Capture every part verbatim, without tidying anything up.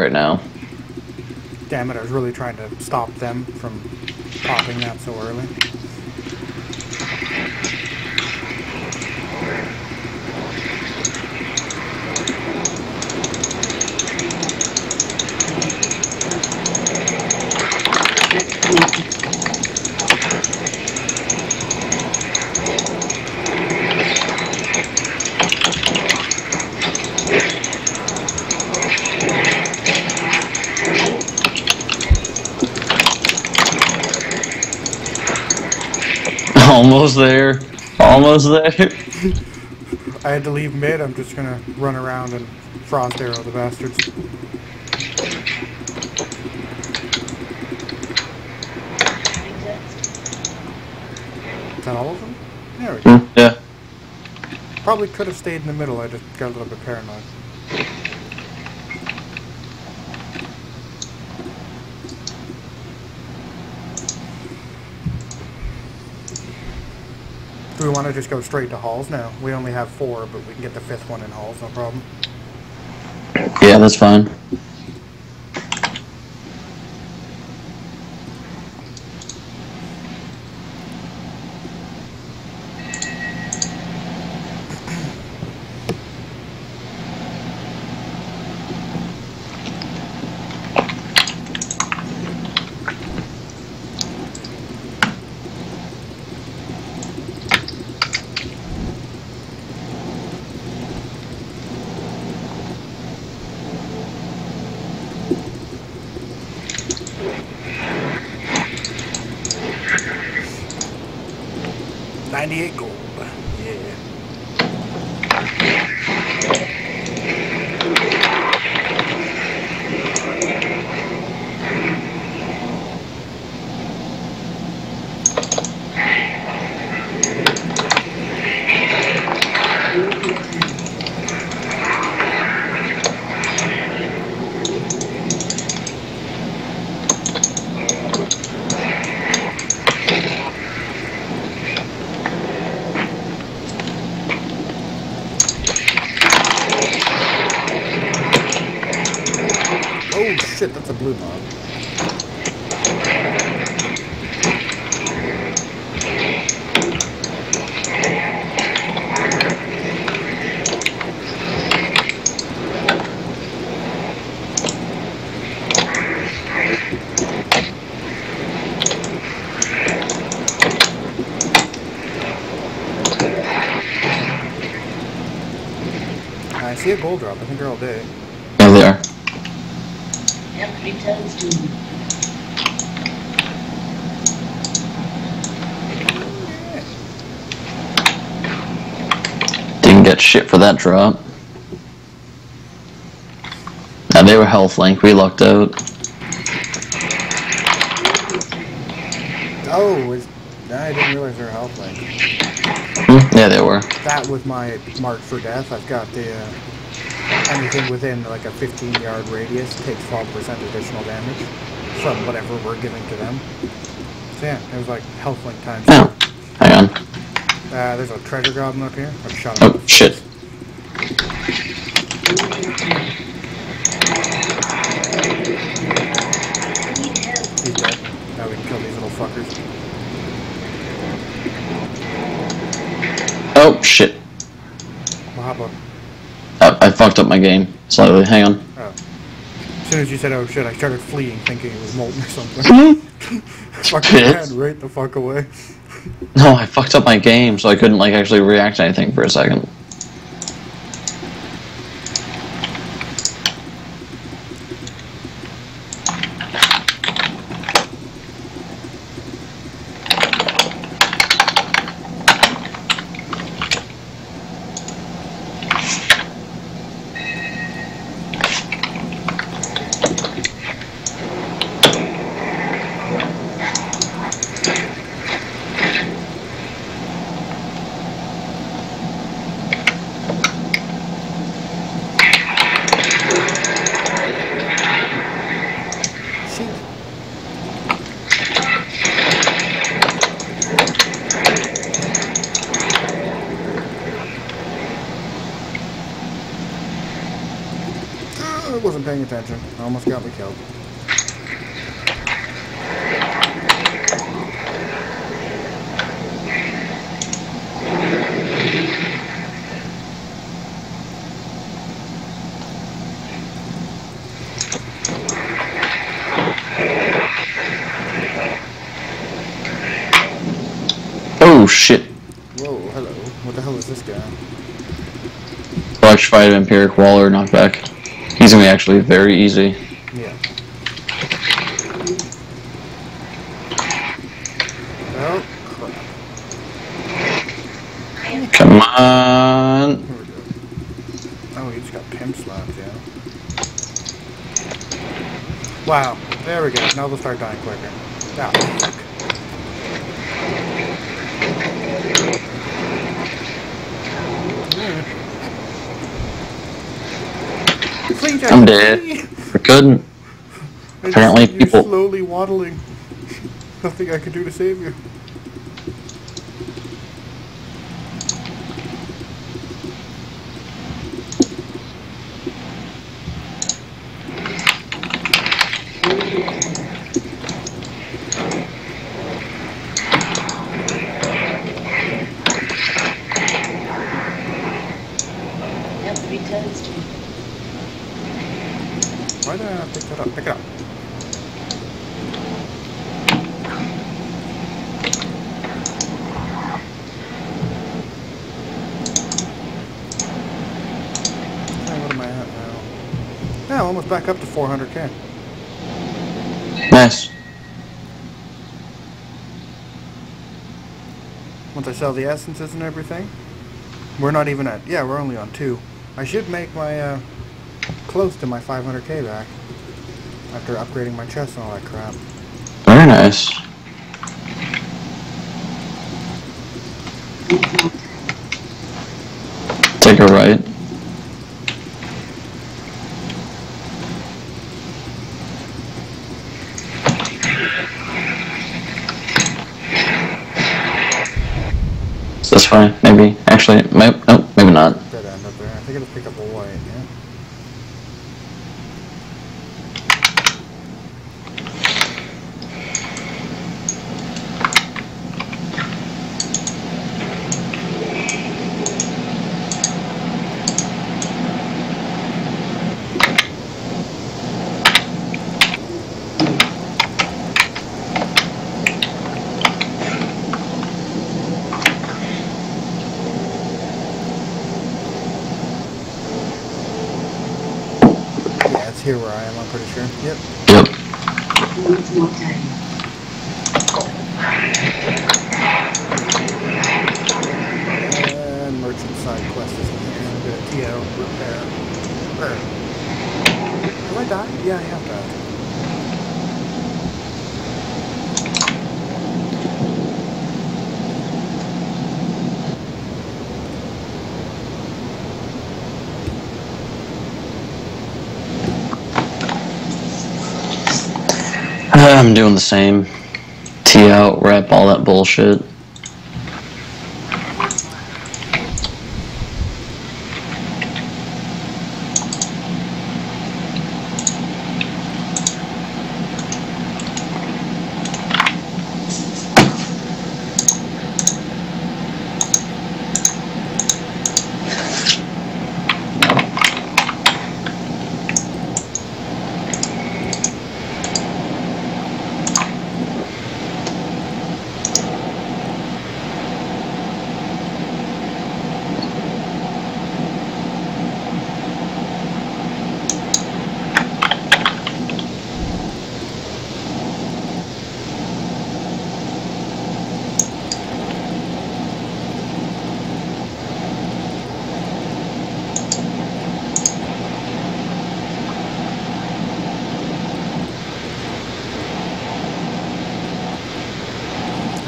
right now. Damn it, I was really trying to stop them from popping that so early. Almost there. Almost there. I had to leave mid. I'm just gonna run around and frost arrow the bastards. Is that all of them? There we go. Yeah. Probably could have stayed in the middle. I just got a little bit paranoid. We want to just go straight to Halls now. We only have four, but we can get the fifth one in Halls, no problem. Yeah, that's fine. ninety-eight gold. Yeah. Shit, that's a blue mob. I see a gold drop. I think they're all dead. Oh, they are. It tells you. Didn't get shit for that drop. Now they were health flank, we lucked out. Oh, it's, I didn't realize they were health flank. Mm, yeah, they were. That was my mark for death. I've got the. Uh, Anything within like a fifteen yard radius takes twelve percent additional damage from whatever we're giving to them. So yeah, it was like health link times. Oh, hang on. Uh, there's a treasure goblin up here. I've shot him. Oh, shit. He's dead. Now we can kill these little fuckers. Oh, shit. We'll hop up. I fucked up my game slightly. Hang on. Oh. As soon as you said, oh shit, I started fleeing thinking it was molten or something. Fucking head right the fuck away. No, I fucked up my game, so I couldn't like actually react to anything for a second. wasn't paying attention. I almost got me killed. Oh shit. Whoa, hello. What the hell is this guy? Electrified, Empiric, Waller, Knockback. He's gonna be actually very easy. Yeah. Oh, crap. Come on. Here we go. Oh, he just got pimp slapped, yeah. Wow. There we go. Now they'll start dying quicker. Now. Oh. I'm dead. I couldn't. I Apparently, just, people. You're slowly waddling. Nothing I could do to save you. Why did I not pick that up? Pick it up. Hey, what am I at now? Yeah, almost back up to four hundred K. Nice. Once I sell the essences and everything, we're not even at... Yeah, we're only on two. I should make my... Uh, close to my five hundred K back after upgrading my chest and all that crap. Very nice. Take a right. So that's fine. Maybe. Actually, maybe, nope, maybe not. Dead end up there. I think it'll pick up a white, yeah. Here where I am, I'm pretty sure. Yep. Yep. And merchant side quest is in here. I'm gonna T O repair. Repair. Have I died? Yeah, I have I'm doing the same. T out, rep, all that bullshit.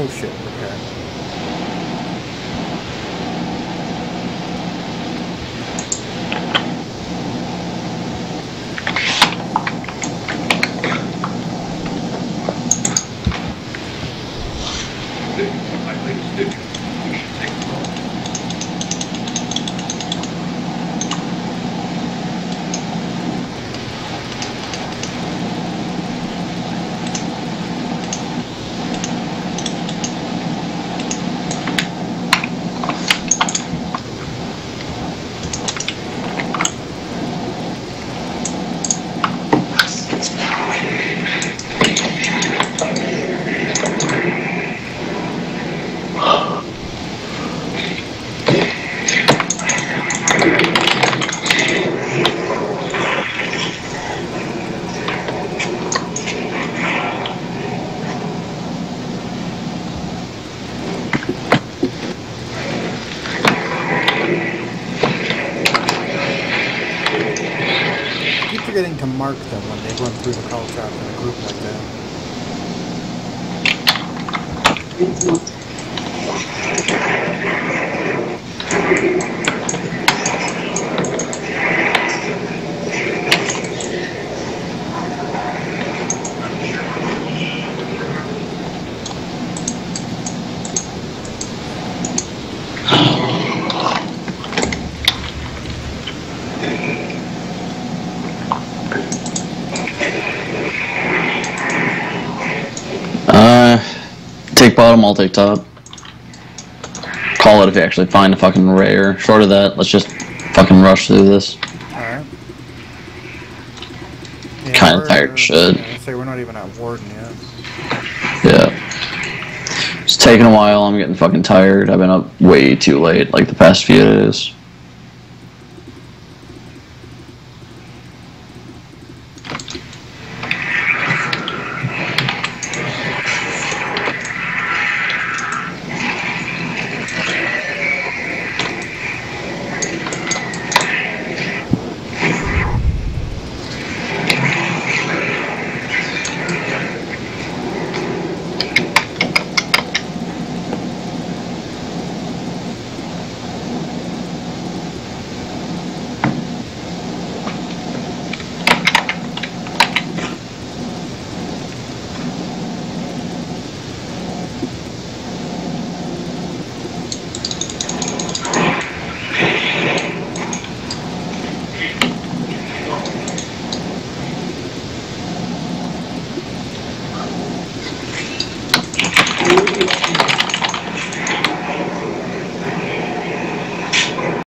Oh shit, repair. mark them when they run through the college route in a group like that. Take bottom, I'll take top. Call it if you actually find a fucking rare. Short of that, let's just fucking rush through this. Alright. Yeah, kind of tired shit. Yeah, say we're not even at Warden yet. Yeah. It's taking a while, I'm getting fucking tired. I've been up way too late, like the past few days.